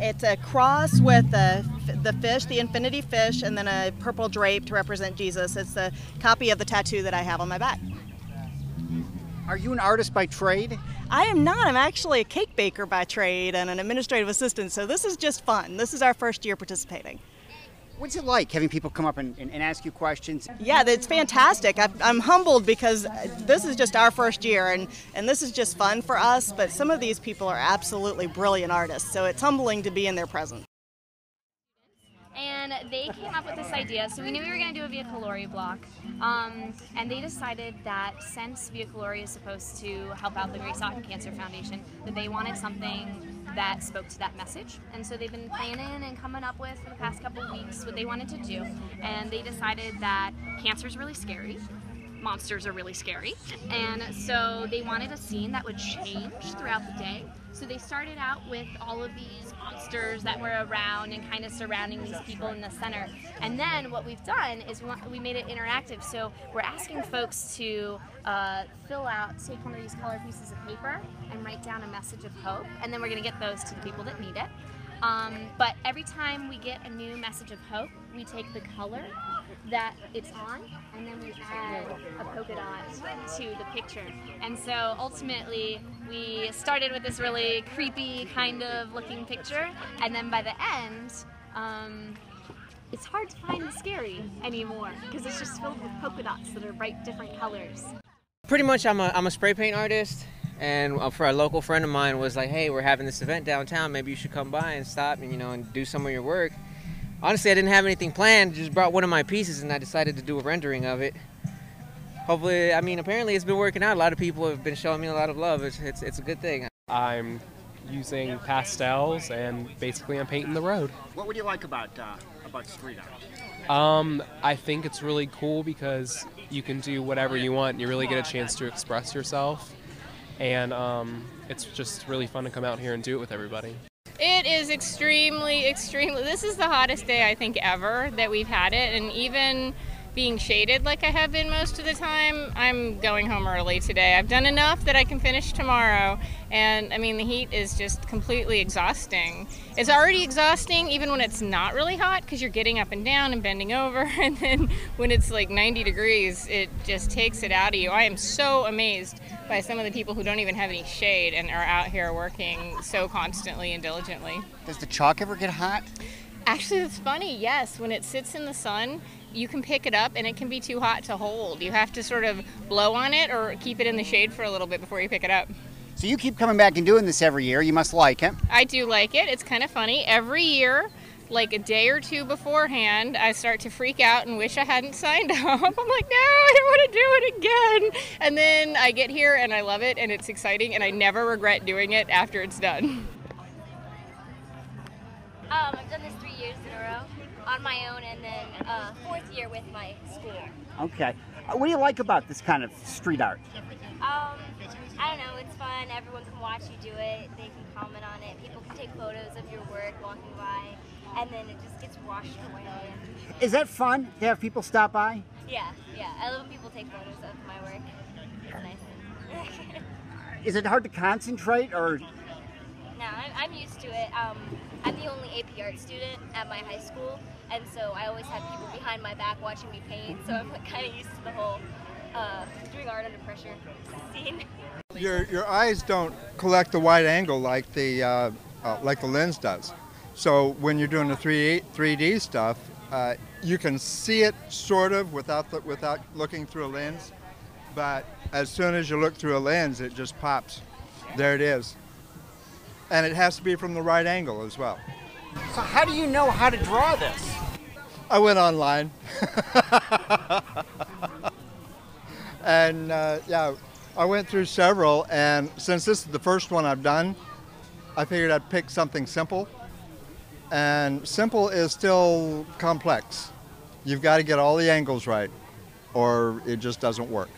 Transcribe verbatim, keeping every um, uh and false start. It's a cross with a, the fish, the infinity fish, and then a purple drape to represent Jesus. It's a copy of the tattoo that I have on my back. Are you an artist by trade? I am not. I'm actually a cake baker by trade and an administrative assistant, so this is just fun. This is our first year participating. What's it like having people come up and, and, and ask you questions? Yeah, it's fantastic. I've, I'm humbled because this is just our first year, and, and this is just fun for us, but some of these people are absolutely brilliant artists, so it's humbling to be in their presence. And they came up with this idea, so we knew we were going to do a Via Colori block, um, and they decided that since Via Colori is supposed to help out the Grace Oughton Cancer Foundation, that they wanted something that spoke to that message. And so they've been planning and coming up with, for the past couple of weeks, what they wanted to do. And they decided that cancer is really scary. Monsters are really scary. And so they wanted a scene that would change throughout the day. So they started out with all of these monsters that were around and kind of surrounding these people in the center. And then what we've done is we, want, we made it interactive. So we're asking folks to uh, fill out, take one of these color pieces of paper and write down a message of hope. And then we're going to get those to the people that need it. Um, but every time we get a new message of hope, we take the color that it's on, and then we add a polka dot to the picture. And so ultimately, we started with this really creepy kind of looking picture, and then by the end, um, it's hard to find the scary anymore, because it's just filled with polka dots that are bright different colors. Pretty much I'm a, I'm a spray paint artist, and for a local friend of mine was like, hey, we're having this event downtown, maybe you should come by and stop and, you know, and do some of your work. Honestly, I didn't have anything planned, just brought one of my pieces and I decided to do a rendering of it. Hopefully, I mean, apparently it's been working out. A lot of people have been showing me a lot of love. It's, it's, it's a good thing. I'm using pastels and basically I'm painting the road. What would you like about, uh, about street art? Um, I think it's really cool because you can do whatever you want and you really get a chance to express yourself. And um, it's just really fun to come out here and do it with everybody. It is extremely, extremely, this is the hottest day I think ever that we've had it, and even being shaded like I have been most of the time, I'm going home early today. I've done enough that I can finish tomorrow, and I mean the heat is just completely exhausting. It's already exhausting even when it's not really hot because you're getting up and down and bending over, and then when it's like ninety degrees, it just takes it out of you. I am so amazed by some of the people who don't even have any shade and are out here working so constantly and diligently. Does the chalk ever get hot? Actually, it's funny, yes. When it sits in the sun, you can pick it up and it can be too hot to hold. You have to sort of blow on it or keep it in the shade for a little bit before you pick it up. So you keep coming back and doing this every year. You must like it. I do like it. It's kind of funny. Every year, like a day or two beforehand, I start to freak out and wish I hadn't signed up. I'm like, no, I don't want to do it again. And then I get here and I love it and it's exciting and I never regret doing it after it's done. Um, I've done this three years in a row on my own and then uh, fourth year with my school. Okay. Uh, what do you like about this kind of street art? Um, I don't know, it's fun. Everyone can watch you do it. They can comment on it. People can take photos of your work walking by. And then it just gets washed away. Is that fun to have people stop by? Yeah, yeah. I love when people take photos of my work. It's nice. Is it hard to concentrate or? No, I'm, I'm used to it. Um, I'm the only A P art student at my high school, and so I always have people behind my back watching me paint. So I'm kind of used to the whole uh, doing art under pressure scene. Your your eyes don't collect the wide angle like the uh, uh, like the lens does. So when you're doing the three D stuff, uh, you can see it sort of without the, without looking through a lens, but as soon as you look through a lens, it just pops. There it is. And it has to be from the right angle as well. So how do you know how to draw this? I went online. And uh, yeah, I went through several, and since this is the first one I've done, I figured I'd pick something simple. And simple is still complex. You've got to get all the angles right, or it just doesn't work.